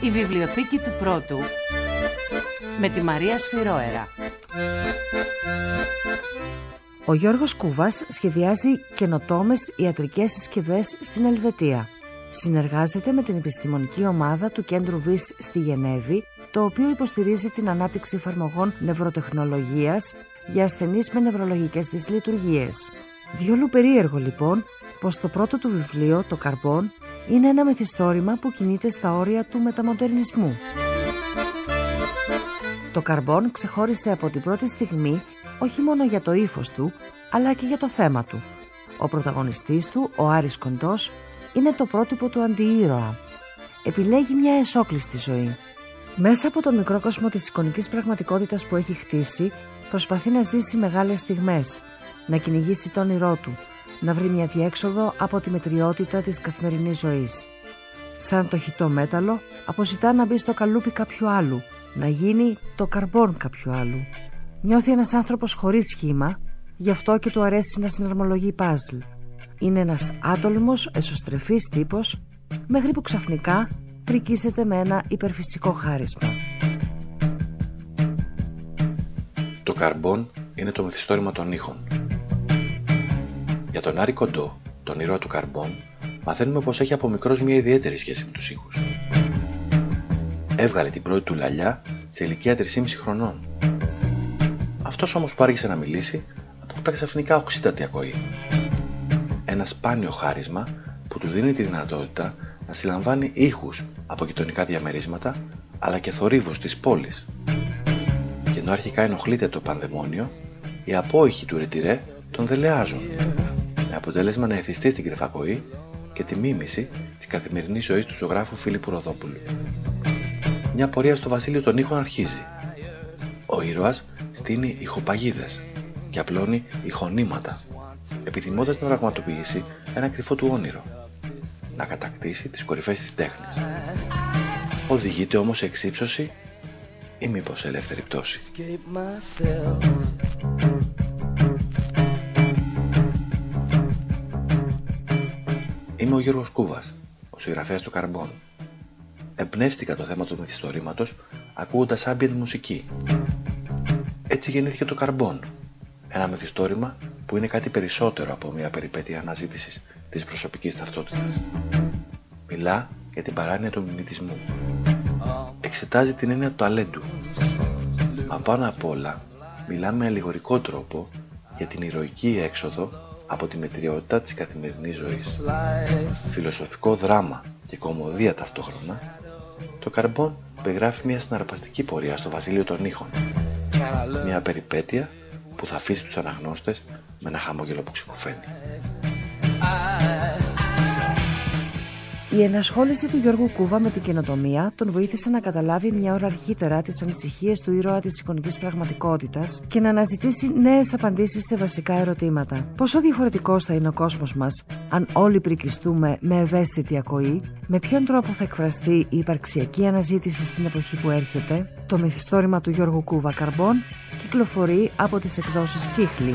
Η βιβλιοθήκη του πρώτου με τη Μαρία Σφυρόερα. Ο Γιώργος Κούβας σχεδιάζει καινοτόμες ιατρικές συσκευές στην Ελβετία. Συνεργάζεται με την επιστημονική ομάδα του Κέντρου ΒΙΣ στη Γενέβη, το οποίο υποστηρίζει την ανάπτυξη εφαρμογών νευροτεχνολογίας για ασθενείς με νευρολογικές δυσλειτουργίες. Διόλου περίεργο λοιπόν πως το πρώτο του βιβλίο, το Καρμπόν, είναι ένα μυθιστόρημα που κινείται στα όρια του μεταμοντερνισμού. Το Καρμπόν ξεχώρισε από την πρώτη στιγμή όχι μόνο για το ύφος του, αλλά και για το θέμα του. Ο πρωταγωνιστής του, ο Άρης Κοντός, είναι το πρότυπο του αντιήρωα. Επιλέγει μια εσόκλειστη ζωή. Μέσα από τον μικρό κόσμο της εικονικής πραγματικότητας που έχει χτίσει, προσπαθεί να ζήσει μεγάλες στιγμές, να κυνηγήσει το όνειρό του, να βρει μια διέξοδο από τη μετριότητα της καθημερινής ζωής. Σαν το χυτό μέταλλο, αποζητά να μπει στο καλούπι κάποιου άλλου, να γίνει το καρμπόν κάποιου άλλου. Νιώθει ένας άνθρωπος χωρίς σχήμα, γι' αυτό και του αρέσει να συναρμολογεί παζλ. Είναι ένας άτολμος, εσωστρεφής τύπος, μέχρι που ξαφνικά πρικίζεται με ένα υπερφυσικό χάρισμα. Το Καρμπόν είναι το μυθιστόρημα των ήχων. Για τον Άρη Κοντό, τον ήρωα του Καρμπόν, μαθαίνουμε πως έχει από μικρός μια ιδιαίτερη σχέση με τους ήχους. Έβγαλε την πρώτη του λαλιά σε ηλικία 3,5 χρονών. Αυτός όμως που άργησε να μιλήσει, αποκτά ξαφνικά οξύτατη ακοή. Ένα σπάνιο χάρισμα που του δίνει τη δυνατότητα να συλλαμβάνει ήχους από γειτονικά διαμερίσματα, αλλά και θορύβους της πόλης. Και ενώ αρχικά ενοχλείται το πανδαιμόνιο, οι απόϊχοι του Ρεντυρέ τον δελεάζουν, με αποτέλεσμα να εθιστεί στην κρυφακοή και τη μίμηση της καθημερινής ζωής του ζωγράφου Φίλιππου Ροδόπουλου. Μια πορεία στο βασίλειο των ήχων αρχίζει. Ο ήρωας στείνει ηχοπαγίδες και απλώνει ηχονήματα, επιθυμώντας να πραγματοποιήσει ένα κρυφό του όνειρο, να κατακτήσει τις κορυφές της τέχνης. Οδηγείται όμως σε εξύψωση ή μήπως σε ελεύθερη πτώση. Είμαι ο Γιώργος Κούβας, ο συγγραφέας του Καρμπόν. Εμπνεύστηκα το θέμα του μυθιστορήματος ακούγοντας ambient μουσική. Έτσι γεννήθηκε το Καρμπόν, ένα μυθιστόρημα που είναι κάτι περισσότερο από μια περιπέτεια αναζήτησης της προσωπικής ταυτότητας. Μιλά για την παράνοια του μιμητισμού. Εξετάζει την έννοια του ταλέντου. Μα πάνω απ' όλα μιλά με αλληγορικό τρόπο για την ηρωική έξοδο από τη μετριότητα της καθημερινής ζωής. Φιλοσοφικό δράμα και κωμωδία ταυτόχρονα, το Καρμπόν περιγράφει μια συναρπαστική πορεία στο βασίλειο των ήχων. Μια περιπέτεια που θα αφήσει τους αναγνώστες με ένα χαμόγελο που ξεκουφαίνει. Η ενασχόληση του Γιώργου Κούβα με την καινοτομία τον βοήθησε να καταλάβει μια ώρα αρχίτερα τις ανησυχίες του ήρωα της εικονικής πραγματικότητας και να αναζητήσει νέες απαντήσεις σε βασικά ερωτήματα. Πόσο διαφορετικός θα είναι ο κόσμος μας αν όλοι πρικιστούμε με ευαίσθητη ακοή, με ποιον τρόπο θα εκφραστεί η υπαρξιακή αναζήτηση στην εποχή που έρχεται. Το μυθιστόρημα του Γιώργου Κούβα Καρμπόν κυκλοφορεί από τις εκδόσεις Κίχλη.